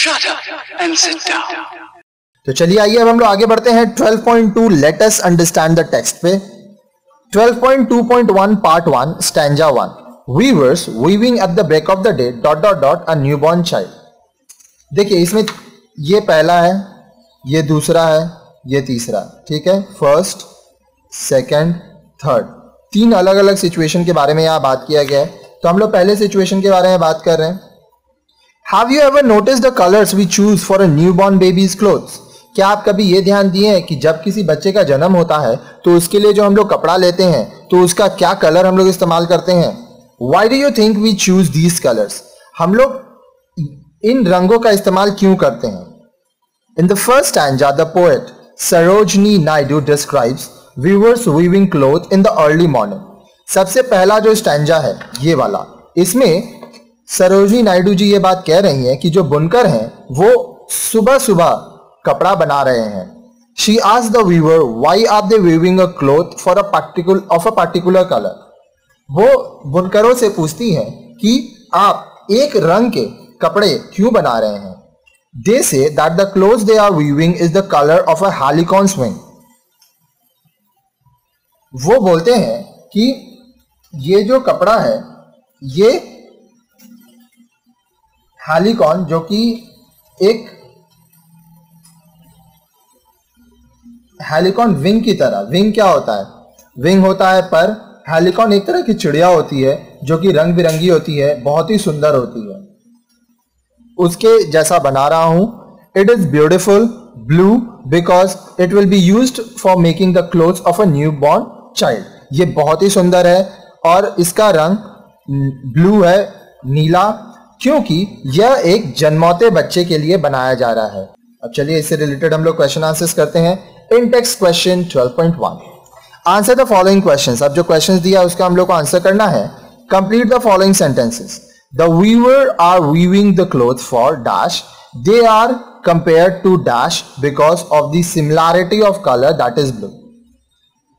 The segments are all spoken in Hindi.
Shut up and sit down. तो चलिए आइए अब हम लोग आगे बढ़ते हैं 12.2 let us understand the text पे. 12.2.1 part 1 stanza 1. Weavers weaving at the break of the day dot dot dot a newborn child. देखिए इसमें ये पहला है, ये दूसरा है, ये तीसरा, ठीक है. फर्स्ट, सेकंड, थर्ड, तीन अलग अलग सिचुएशन के बारे में यहाँ बात किया गया है. तो हम लोग पहले सिचुएशन के बारे में बात कर रहे हैं. Have you ever notice the colours we choose for a new born babies clothes. क्या आप कभी ये ध्यान दिए हैं कि जब किसी बच्चे का जन्म होता है तो उसके लिए जो हम लोग कपड़ा लेते हैं तो उसका क्या कलर हम लोग इस्तेमाल करते हैं. Why do you think we choose these colours. हम लोग इन रंगों का इस्तेमाल क्यों करते हैं. In the first stanza, the poet Sarojini Naidu describes weavers weaving cloth in the early morning. सबसे पहला जो स्टैंजा है ये वाला, इसमें सरोजनी नायडू जी ये बात कह रही हैं कि जो बुनकर हैं वो सुबह सुबह कपड़ा बना रहे हैं. She asked the weaver why are they weaving a cloth for a particular color. वो बुनकरों से पूछती हैं कि आप एक रंग के कपड़े क्यों बना रहे हैं. They say that the clothes they are weaving is the color of a Halcyon swing. वो बोलते हैं कि ये जो कपड़ा है ये Halcyon, जो कि एक Halcyon विंग की तरह, विंग क्या होता है, विंग होता है पर. Halcyon एक तरह की चिड़िया होती है जो कि रंग बिरंगी होती है, बहुत ही सुंदर होती है. उसके जैसा बना रहा हूं. It is beautiful blue because it will be used for making the clothes of a new born child. ये बहुत ही सुंदर है और इसका रंग ब्लू है, नीला, क्योंकि यह एक जन्मौते बच्चे के लिए बनाया जा रहा है. अब चलिए इससे रिलेटेड हम लोग क्वेश्चन आंसर्स करते हैं. In text question 12.1 answer the following questions. अब जो क्वेश्चंस दिया उसका हम लोग को आंसर करना है. Complete the following sentences. The weaver are weaving the cloth for dash. They are compared to dash because of the similarity of color that is blue.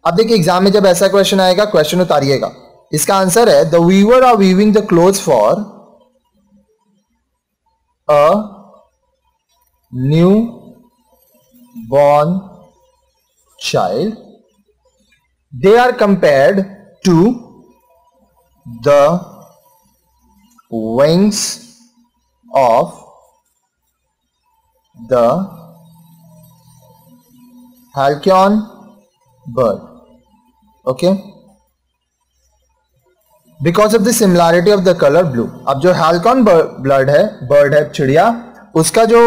अब देखिए एग्जाम में जब ऐसा क्वेश्चन आएगा क्वेश्चन उतारिएगा. इसका आंसर है the weaver are weaving the cloth for a new born child. They are compared to the wings of the Halcyon bird. Okay, because of the similarity of the color blue. अब जो Halcyon bird है चिड़िया, उसका जो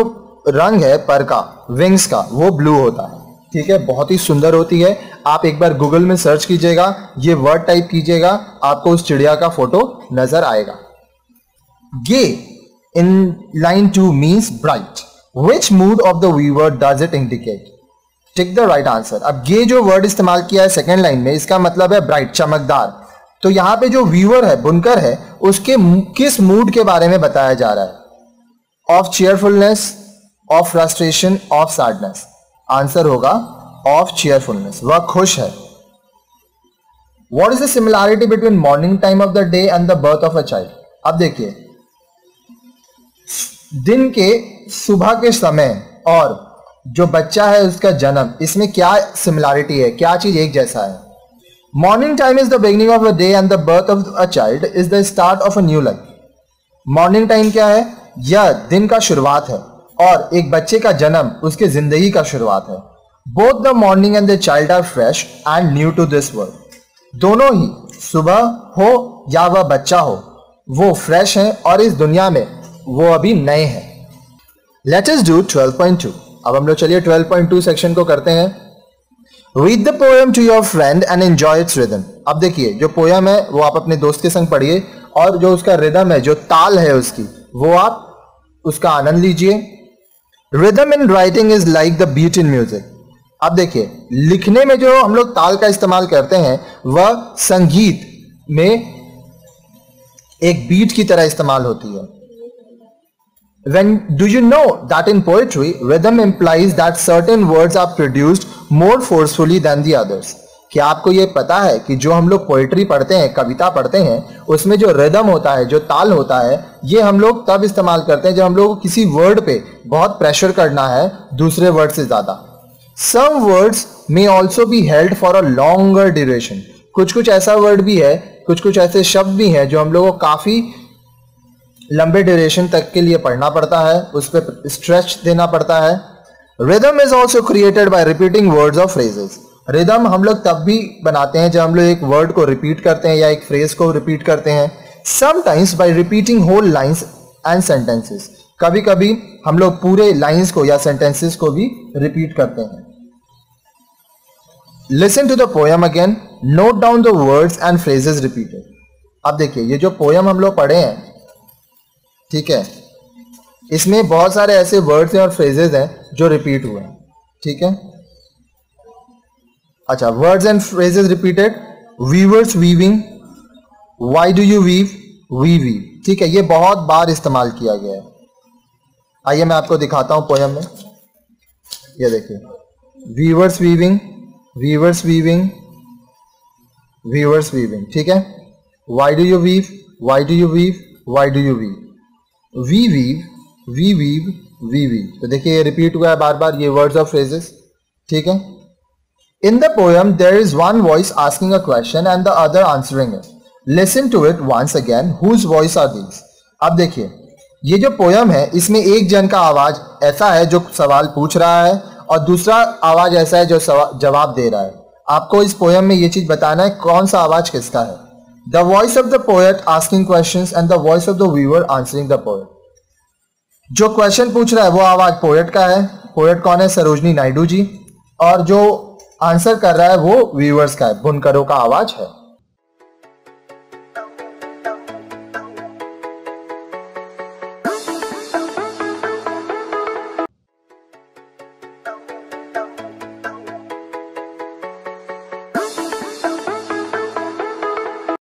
रंग है पर का, विंग्स का, वो ब्लू होता है, ठीक है. बहुत ही सुंदर होती है. आप एक बार गूगल में सर्च कीजिएगा, ये वर्ड टाइप कीजिएगा, आपको उस चिड़िया का फोटो नजर आएगा. Gay in line 2 means bright. Which mood of the weaver does it indicate? Take the right answer. अब gay जो word इस्तेमाल किया है सेकेंड लाइन में, इसका मतलब है bright, चमकदार. तो यहाँ पे जो weaver है, बुनकर है, उसके किस मूड के बारे में बताया जा रहा है. Of cheerfulness, of frustration, of sadness. Answer होगा of cheerfulness. वह खुश है. What is the similarity between morning time of the day and the birth of a child? अब देखिए दिन के सुबह के समय और जो बच्चा है उसका जन्म, इसमें क्या सिमिलैरिटी है, क्या चीज एक जैसा है. Morning time is the beginning of a day and the birth of a child is the start of a new life. Morning time क्या है, यह दिन का शुरुआत है और एक बच्चे का जन्म उसके जिंदगी का शुरुआत है. Both the morning and the child are fresh and new to this world. दोनों ही, सुबह हो या वह बच्चा हो, वो फ्रेश हैं और इस दुनिया में वो अभी नए हैं. Let us do 12.2. अब हम लोग चलिए 12.2 सेक्शन को करते हैं. Read the poem to your friend and enjoy its rhythm. अब देखिए जो पोएम है वो आप अपने दोस्त के संग पढ़िए और जो उसका रिदम है, जो ताल है उसकी, वो आप उसका आनंद लीजिए. Rhythm in writing is like the beat in music. अब देखिए लिखने में जो हम लोग ताल का इस्तेमाल करते हैं वह संगीत में एक बीट की तरह इस्तेमाल होती है. When do you know that in poetry rhythm implies that certain words are produced more forcefully than the others. क्या आपको ये पता है कि जो हम लोग पोइट्री पढ़ते हैं, कविता पढ़ते हैं, उसमें जो रिदम होता है, जो ताल होता है, ये हम लोग तब इस्तेमाल करते हैं जब हम लोग किसी वर्ड पे बहुत प्रेशर करना है दूसरे वर्ड से ज़्यादा। Some words may also be held for a longer duration. कुछ ऐसा वर्ड भी है, कुछ ऐसे शब्द भी हैं जो हम लोगों को काफ़ी लंबे ड्यूरेशन तक के लिए पढ़ना पड़ता है, उस पर स्ट्रेच देना पड़ता है। Rhythm is also created by repeating words और फ्रेजेस। रिदम हम लोग तब भी बनाते हैं जब हम लोग एक वर्ड को रिपीट करते हैं या एक फ्रेज को रिपीट करते हैं। Sometimes by repeating whole lines and sentences. कभी कभी हम लोग पूरे लाइन्स को या सेंटेंसेस को भी रिपीट करते हैं। Listen to the poem again, note down the words and phrases repeated. अब देखिए ये जो पोएम हम लोग पढ़े हैं, ठीक है, इसमें बहुत सारे ऐसे वर्ड्स हैं और फ्रेजेस हैं जो रिपीट हुए हैं, ठीक है। अच्छा, words and phrases repeated, weavers weaving, why do you weave, we weave, ठीक है, ये बहुत बार इस्तेमाल किया गया है। आइए मैं आपको दिखाता हूँ पोएम में, ये देखिए, weavers weaving, weavers weaving, weavers weaving, ठीक है। Why do you weave, why do you weave, why do you weave, we weave, we weave, we weave. तो देखिए ये रिपीट हुआ है बार बार, ये वर्ड्स और फ्रेजेस, ठीक है। In the poem there is one voice asking a question and the other answering it. Listen to it once again, whose voices are these. अब देखिए ये जो पोएम है इसमें एक जन का आवाज ऐसा है जो सवाल पूछ रहा है और दूसरा आवाज ऐसा है जो जवाब दे रहा है। आपको इस पोएम में ये चीज बताना है कौन सा आवाज किसका है। The voice of the poet asking questions and the voice of the viewer answering the poet. जो क्वेश्चन पूछ रहा है वो आवाज पोएट का है। पोएट कौन है? सरोजनी नायडू जी। और जो आंसर कर रहा है वो व्यूअर्स का है, बुनकरों का आवाज है।